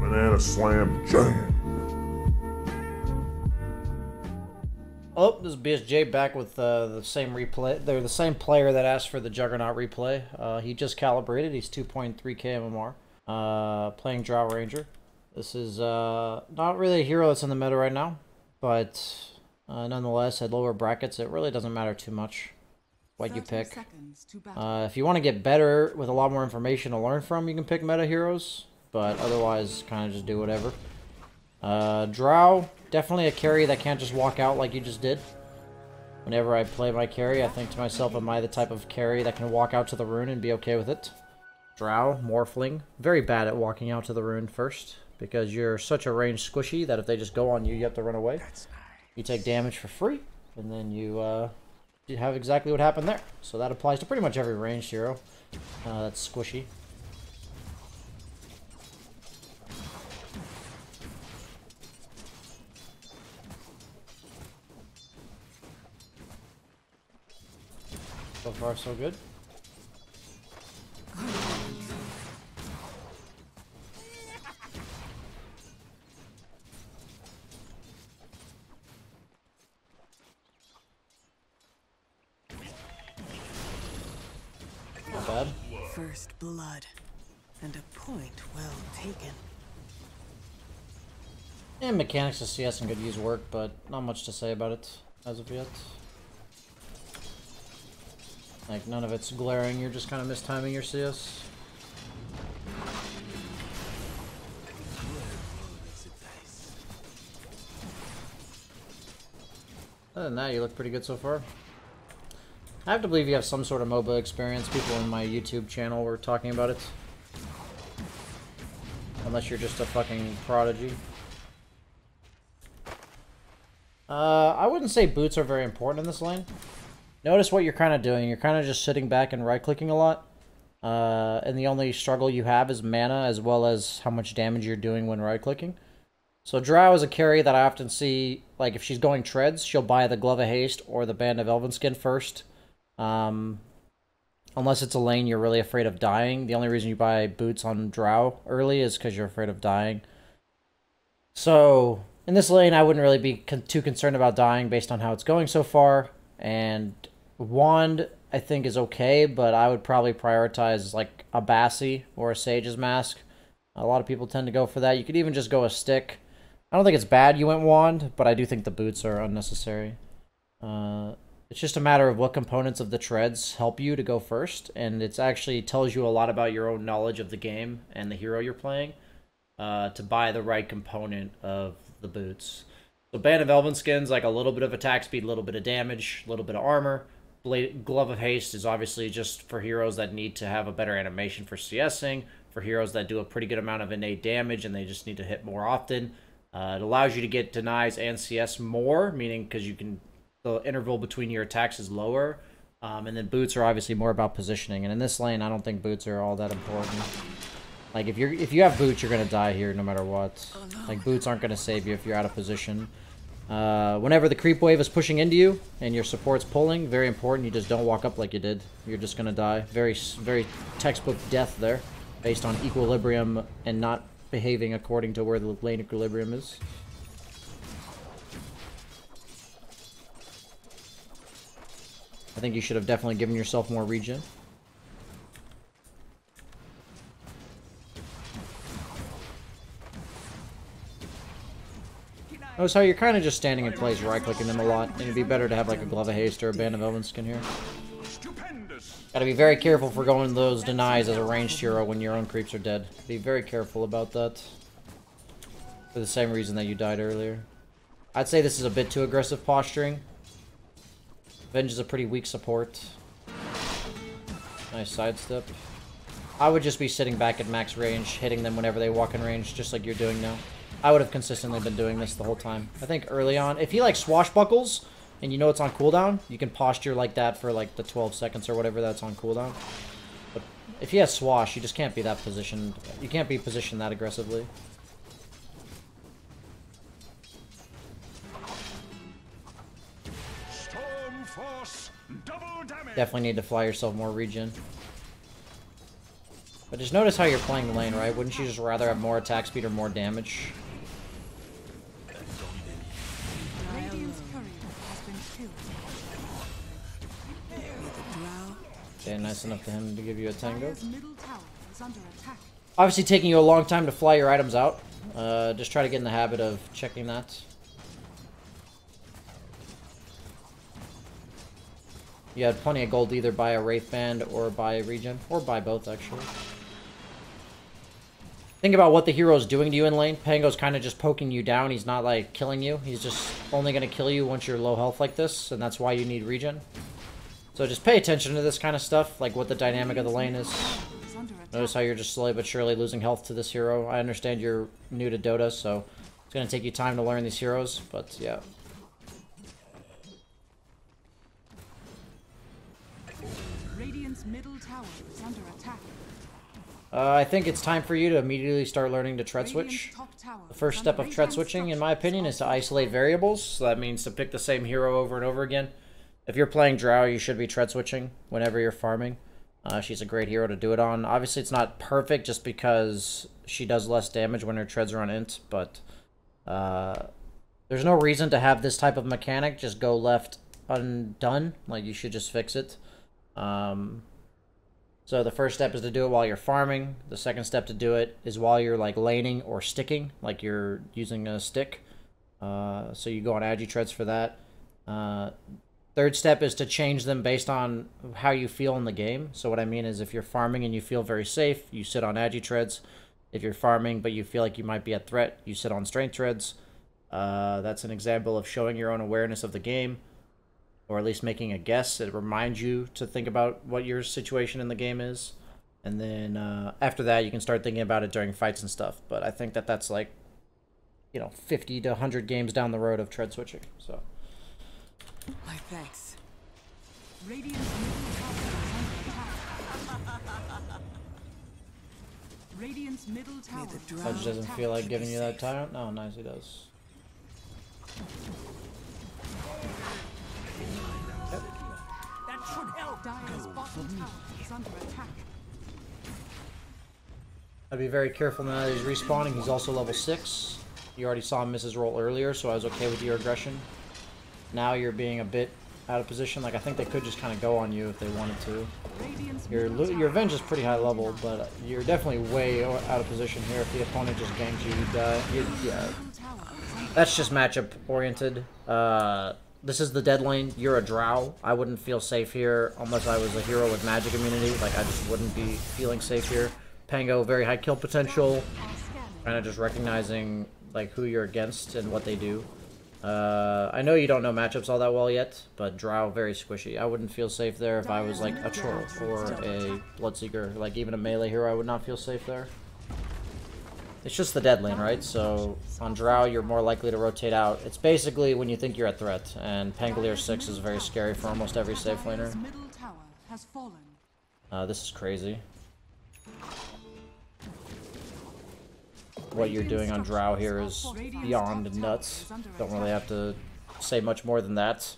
Banana Slam Jam. Oh, this is BSJ back with the same replay. They're the same player that asked for the Juggernaut replay. He just calibrated. He's 2.3k MMR. Playing Drow Ranger. This is not really a hero that's in the meta right now, but nonetheless, at lower brackets, it really doesn't matter too much what you pick. If you want to get better with a lot more information to learn from, you can pick meta heroes, but otherwise, kind of just do whatever. Drow, definitely a carry that can't just walk out like you just did. Whenever I play my carry, I think to myself, am I the type of carry that can walk out to the rune and be okay with it? Drow, Morphling, very bad at walking out to the rune first, because you're such a range squishy that if they just go on you, you have to run away. You take damage for free, and then you have exactly what happened there. So that applies to pretty much every ranged hero that's squishy. So far, so good. Not bad. First blood, and a point well taken. And mechanics to CS and good use work, but not much to say about it as of yet. Like, none of it's glaring, you're just kind of mistiming your CS. Other than that, you look pretty good so far. I have to believe you have some sort of MOBA experience. People in my YouTube channel were talking about it. Unless you're just a fucking prodigy. I wouldn't say boots are very important in this lane. Notice what you're kind of doing. You're kind of just sitting back and right-clicking a lot. And the only struggle you have is mana, as well as how much damage you're doing when right-clicking. So Drow is a carry that I often see, like, if she's going treads, she'll buy the Glove of Haste or the Band of Elven Skin first. Unless it's a lane you're really afraid of dying. The only reason you buy boots on Drow early is because you're afraid of dying. So, in this lane, I wouldn't really be too concerned about dying based on how it's going so far. And Wand, I think, is okay, but I would probably prioritize, like, a Bassi or a Sage's Mask. A lot of people tend to go for that. You could even just go a stick. I don't think it's bad you went Wand, but I do think the boots are unnecessary. It's just a matter of what components of the treads help you to go first, and it actually tells you a lot about your own knowledge of the game and the hero you're playing to buy the right component of the boots. So Band of Elven Skin's like a little bit of attack speed, a little bit of damage, a little bit of armor. Glove of Haste is obviously just for heroes that need to have a better animation for CSing, for heroes that do a pretty good amount of innate damage and they just need to hit more often. It allows you to get denies and CS more, meaning because you can, the interval between your attacks is lower. And then boots are obviously more about positioning. And in this lane, I don't think boots are all that important. Like, if you have boots, you're gonna die here no matter what. Like, boots aren't gonna save you if you're out of position. Whenever the creep wave is pushing into you and your support's pulling, very important, you just don't walk up like you did. You're just gonna die. Very, very textbook death there, based on equilibrium and not behaving according to where the lane equilibrium is. I think you should have definitely given yourself more regen. Notice how you're kind of just standing in place, right-clicking them a lot, and it'd be better to have like a Glove of Haste or a Band of Elven Skin here. Gotta be very careful for going those denies as a ranged hero when your own creeps are dead. Be very careful about that. For the same reason that you died earlier. I'd say this is a bit too aggressive posturing. Venge is a pretty weak support. Nice sidestep. I would just be sitting back at max range, hitting them whenever they walk in range, just like you're doing now. I would have consistently been doing this the whole time. I think early on, if he like swashbuckles and you know it's on cooldown, you can posture like that for like the 12 seconds or whatever that's on cooldown. But if he has swash, you just can't be that positioned. You can't be positioned that aggressively. Storm force, double damage. Definitely need to fly yourself more regen. But just notice how you're playing lane, right? Wouldn't you just rather have more attack speed or more damage? Okay, nice enough for him to give you a tango. Obviously taking you a long time to fly your items out. Just try to get in the habit of checking that. You had plenty of gold either by a Wraith Band or by a regen. Or by both, actually. Think about what the hero's doing to you in lane. Pango's kind of just poking you down. He's not, like, killing you. He's just only going to kill you once you're low health like this. And that's why you need regen. So just pay attention to this kind of stuff. Like, what the dynamic of the lane is. Notice how you're just slowly but surely losing health to this hero. I understand you're new to Dota, so it's going to take you time to learn these heroes. But, yeah. Middle tower is under attack. I think it's time for you to immediately start learning to tread switch. The first step of tread switching, in my opinion, is to isolate variables. So that means to pick the same hero over and over again. If you're playing Drow, you should be tread switching whenever you're farming. She's a great hero to do it on. Obviously, it's not perfect just because she does less damage when her treads are on int, but there's no reason to have this type of mechanic just go left undone. Like, you should just fix it. So the first step is to do it while you're farming. The second step to do it is while you're like laning or sticking, like you're using a stick. So you go on agi treads for that. Third step is to change them based on how you feel in the game. So what I mean is if you're farming and you feel very safe, you sit on agi treads. If you're farming but you feel like you might be at threat, you sit on strength treads. That's an example of showing your own awareness of the game. Or at least making a guess. It reminds you to think about what your situation in the game is. And then after that, you can start thinking about it during fights and stuff. But I think that that's like, you know, 50 to 100 games down the road of tread switching. So. My thanks. Radiance middle tower is under attack. Radiance middle tower. Pudge doesn't feel like giving you that tyrant? No, nice he does. I'd be very careful now that he's respawning. He's also level 6. You already saw him miss his roll earlier, so I was okay with your aggression. Now you're being a bit out of position. Like, I think they could just kind of go on you if they wanted to. Your Venge is pretty high level, but you're definitely way out of position here. If the opponent just ganks you, you'd die. Yeah. That's just matchup oriented. This is the dead lane. You're a Drow. I wouldn't feel safe here unless I was a hero with magic immunity. Like, I just wouldn't be feeling safe here. Pango, very high kill potential. Kind of just recognizing, like, who you're against and what they do. I know you don't know matchups all that well yet, but Drow, very squishy. I wouldn't feel safe there if I was, like, a troll or a Bloodseeker. Like, even a melee hero, I would not feel safe there. It's just the dead lane, right? So on Drow, you're more likely to rotate out. It's basically when you think you're at threat, and Pangolier 6 is very scary for almost every safe laner. This is crazy. What you're doing on Drow here is beyond nuts. Don't really have to say much more than that.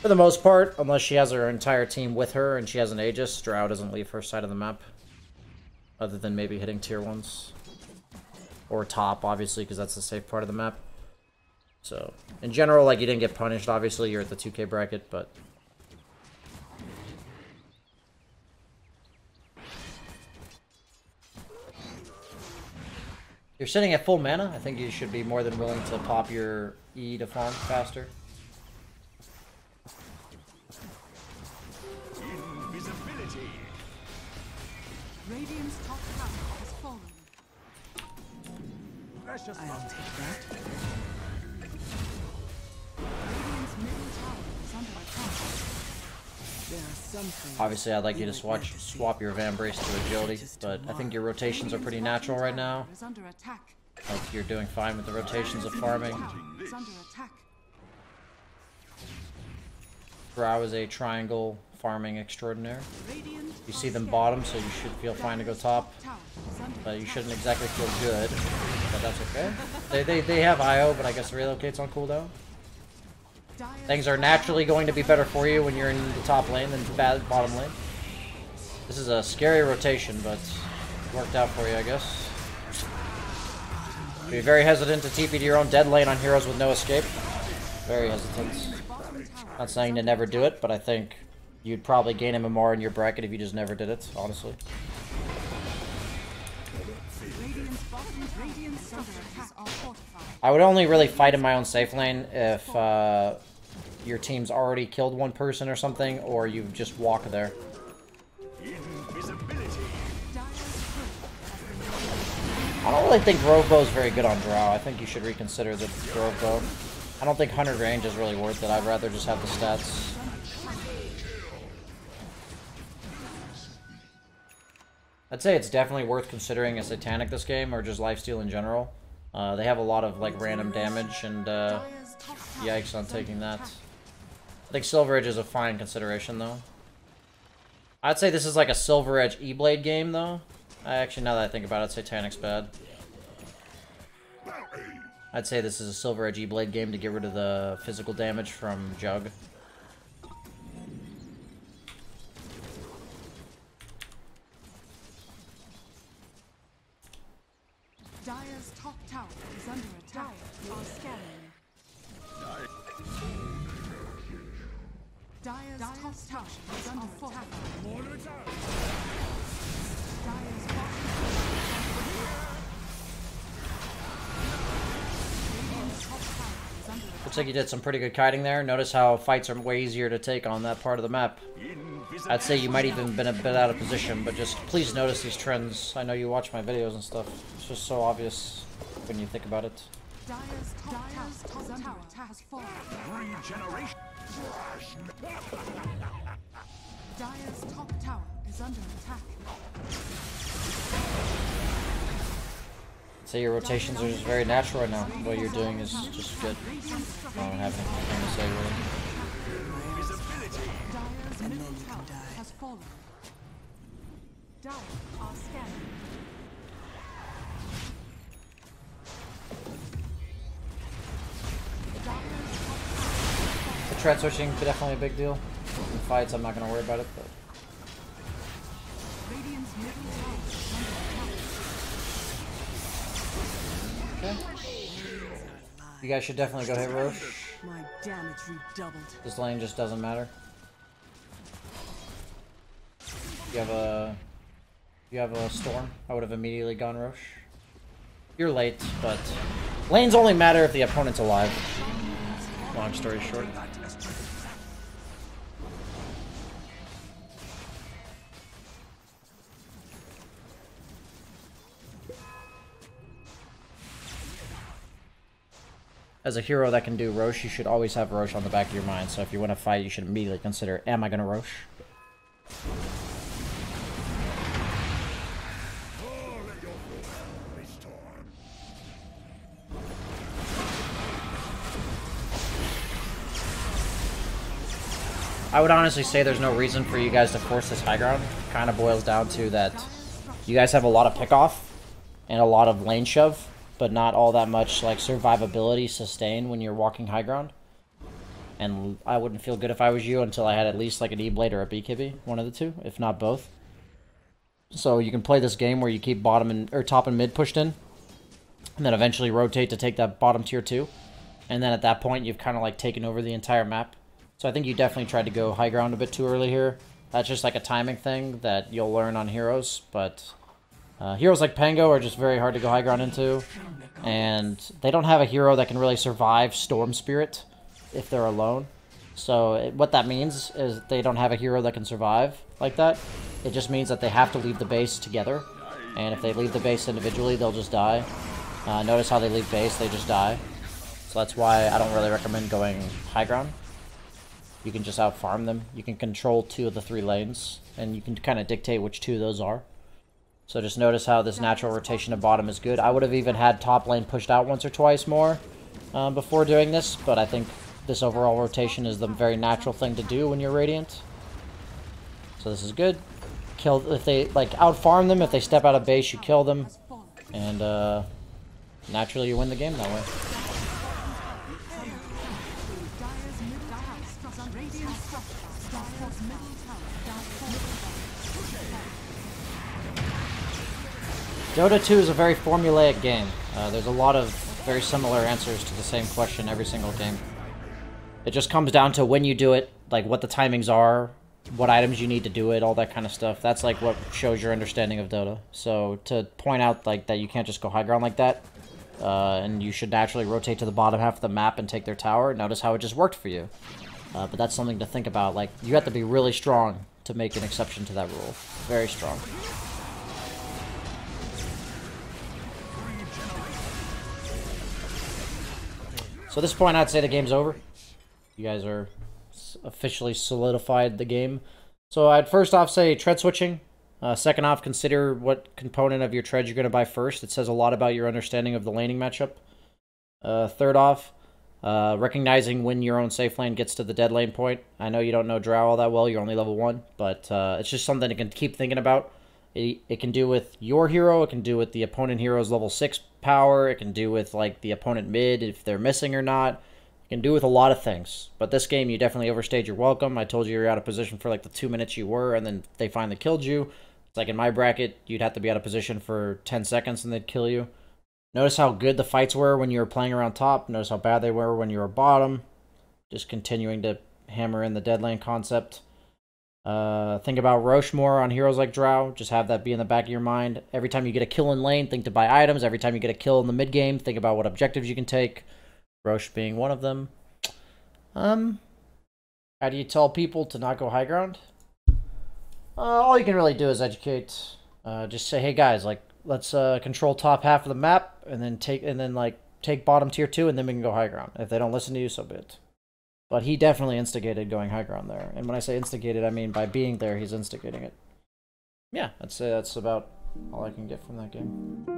For the most part, unless she has her entire team with her and she has an Aegis, Drow doesn't leave her side of the map. Other than maybe hitting tier 1s. Or top, obviously, because that's the safe part of the map. So, in general, like, you didn't get punished, obviously. You're at the 2K bracket, but... You're sitting at full mana. I think you should be more than willing to pop your E to farm faster. Invisibility. Radiant's top tower has fallen. Precious I'll take that. Radiant's middle tower is under attack. There are some things. Obviously, I'd like you to swap your Vambrace to agility, but I think your rotations are pretty natural right now. Like, you're doing fine with the rotations of farming. Drow is a triangle farming extraordinaire. You see them bottom, so you should feel fine to go top. But you shouldn't exactly feel good. But that's okay. They have IO, but I guess relocates on cooldown. Things are naturally going to be better for you when you're in the top lane than bottom lane. This is a scary rotation, but worked out for you, I guess. Be very hesitant to TP to your own dead lane on heroes with no escape. Very hesitant. Not saying to never do it, but I think you'd probably gain him more in your bracket if you just never did it, honestly. I would only really fight in my own safe lane if your team's already killed one person or something, or you just walk there. I don't really think Grove Bow is very good on Drow. I think you should reconsider the Grove Bow. I don't think 100 range is really worth it. I'd rather just have the stats. I'd say it's definitely worth considering a Satanic this game, or just lifesteal in general. They have a lot of, like, random damage, and, yikes on taking that. I think Silver Edge is a fine consideration, though. I'd say this is like a Silver Edge E-Blade game, though. Actually, now that I think about it, Satanic's bad. I'd say this is a Silver Edge E-Blade game to get rid of the physical damage from Jug. Dire's top tower is under attack. Are scanning. Dire's top tower is under attack. Dire's top tower is under attack. Looks like you did some pretty good kiting there. Notice how fights are way easier to take on that part of the map. I'd say you might even been a bit out of position, but just please notice these trends. I know you watch my videos and stuff. It's just so obvious when you think about it. Dire's top tower is under attack. I'd say your rotations are just very natural right now. What you're doing is just good. I don't have anything to say really. The tread switching is definitely a big deal. In fights, I'm not going to worry about it, but... Okay. You guys should definitely go hit Rosh. This lane just doesn't matter. You have a storm. I would have immediately gone Rosh. You're late, but lanes only matter if the opponent's alive. Long story short. As a hero that can do Rosh, you should always have Rosh on the back of your mind. So if you want to fight, you should immediately consider, am I going to Rosh? I would honestly say there's no reason for you guys to force this high ground. It kind of boils down to that you guys have a lot of pickoff and a lot of lane shove, but not all that much like survivability sustain when you're walking high ground. And I wouldn't feel good if I was you until I had at least like an E-Blade or a BKB, one of the two, if not both. So you can play this game where you keep bottom and or top and mid pushed in, and then eventually rotate to take that bottom tier 2, and then at that point you've kind of like taken over the entire map. So I think you definitely tried to go high ground a bit too early here. That's just like a timing thing that you'll learn on heroes, but heroes like Pango are just very hard to go high ground into, and they don't have a hero that can really survive Storm Spirit if they're alone. So what that means is they don't have a hero that can survive like that. It just means that they have to leave the base together, and if they leave the base individually, they'll just die. Notice how they leave base, they just die. So that's why I don't really recommend going high ground. You can just outfarm them. You can control 2 of the 3 lanes, and you can kind of dictate which 2 those are. So just notice how this natural rotation of bottom is good. I would have even had top lane pushed out once or twice more before doing this, but I think this overall rotation is the very natural thing to do when you're Radiant. So this is good. Kill if they like outfarm them. If they step out of base, you kill them, and naturally you win the game that way. Dota 2 is a very formulaic game. There's a lot of very similar answers to the same question every single game. It just comes down to when you do it, like what the timings are, what items you need to do it, all that kind of stuff. That's like what shows your understanding of Dota. So to point out like that you can't just go high ground like that, and you should naturally rotate to the bottom half of the map and take their tower. Notice how it just worked for you. But that's something to think about. Like, you have to be really strong to make an exception to that rule. Very strong. So at this point, I'd say the game's over. You guys are officially solidified the game. So I'd first off say tread switching. Second off, consider what component of your tread you're going to buy first. It says a lot about your understanding of the laning matchup. Third off, recognizing when your own safe lane gets to the dead lane point. I know you don't know Drow all that well. You're only level 1. But it's just something you can keep thinking about. It can do with your hero. It can do with the opponent hero's level 6 power. It can do with like the opponent mid, if they're missing or not. It can do with a lot of things. But this game, you definitely overstayed your welcome. I told you you're out of position for like the 2 minutes you were, and then they finally killed you. It's like in my bracket, you'd have to be out of position for 10 seconds and they'd kill you. Notice how good the fights were when you were playing around top. Notice how bad they were when you were bottom. Just continuing to hammer in the dead lane concept. Think about Rosh more on heroes like Drow. Just have that be in the back of your mind. Every time you get a kill in lane, think to buy items. Every time you get a kill in the mid game, think about what objectives you can take. Rosh being one of them. How do you tell people to not go high ground? All you can really do is educate. Just say, hey guys, like let's control top half of the map, and then take bottom tier 2, and then we can go high ground. If they don't listen to you, so be it. But he definitely instigated going high ground there. And when I say instigated, I mean by being there, he's instigating it. Yeah, I'd say that's about all I can get from that game.